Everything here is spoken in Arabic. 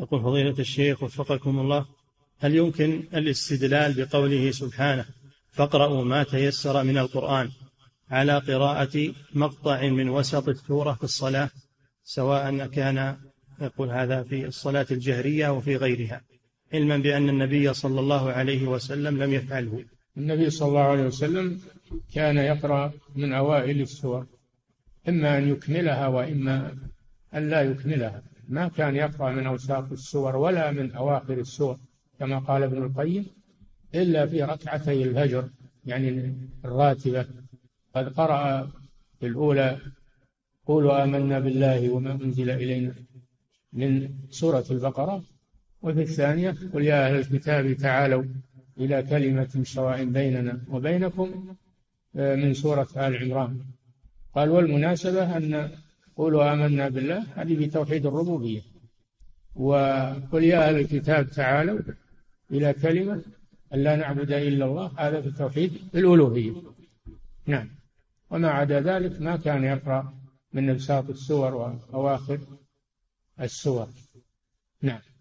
يقول فضيلة الشيخ وفقكم الله، هل يمكن الاستدلال بقوله سبحانه فاقرأوا ما تيسر من القرآن على قراءة مقطع من وسط السورة في الصلاة، سواء كان يقول هذا في الصلاة الجهرية وفي غيرها، علما بأن النبي صلى الله عليه وسلم لم يفعله؟ النبي صلى الله عليه وسلم كان يقرأ من أوائل السور، إما أن يكملها وإما أن لا يكملها، ما كان يقرأ من أوساط السور ولا من أواخر السور، كما قال ابن القيم إلا في ركعتي الفجر يعني الراتبة، قد قرأ في الأولى قولوا آمنا بالله وما أنزل إلينا من سورة البقرة، وفي الثانية قل يا أهل الكتاب تعالوا إلى كلمة سواء بيننا وبينكم من سورة آل عمران. قال والمناسبة أن قولوا آمنا بالله هذه بتوحيد الربوبية، وقل يا أهل الكتاب تعالوا إلى كلمة أن لا نعبد إلا الله، هذا في توحيد الألوهية. نعم، وما عدا ذلك ما كان يقرأ من أوساط السور وأواخر السور. نعم.